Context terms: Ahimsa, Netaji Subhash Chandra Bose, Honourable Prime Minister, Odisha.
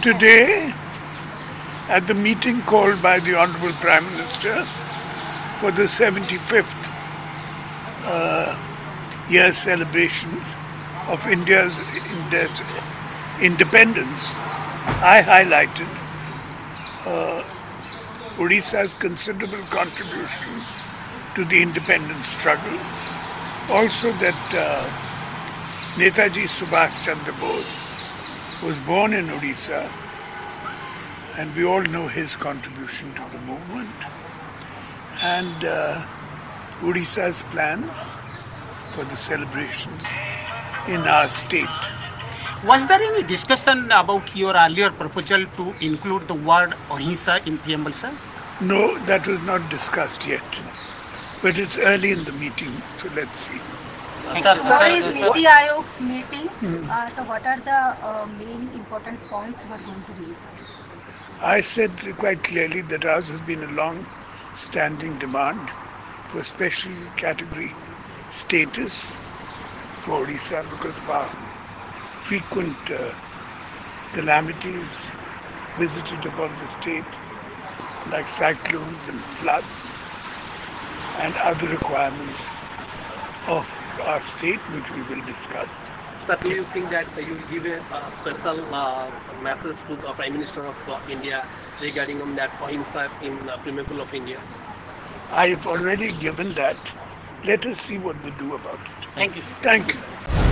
Today, at the meeting called by the Honourable Prime Minister for the 75th year celebration of India's independence, I highlighted Odisha's considerable contribution to the independence struggle. Also that Netaji Subhash Chandra Bose was born in Odisha, and we all know his contribution to the movement, and Odisha's plans for the celebrations in our state. Was there any discussion about your earlier proposal to include the word Ahimsa in preamble, sir? No, that was not discussed yet. But it's early in the meeting, so let's see. Sir, is Niti Ayog's meeting? So what are the main important points you are going to raise? I said quite clearly that ours has been a long-standing demand for special category status for Odisha because of our frequent calamities visited upon the state, like cyclones and floods, and other requirements of our state, which we will discuss. Sir, do you think that you will give a special message to the Prime Minister of India regarding that Ahimsa in preamble of India? I have already given that. Let us see what we do about it. Thank you. Thank you.